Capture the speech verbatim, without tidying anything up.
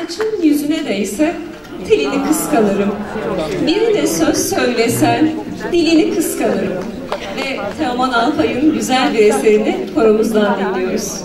saçın yüzüne değse telini kıskanırım. Birine söz söylesen dilini kıskanırım. Ve Teoman Alpay'ın güzel bir eserini koromuzdan dinliyoruz.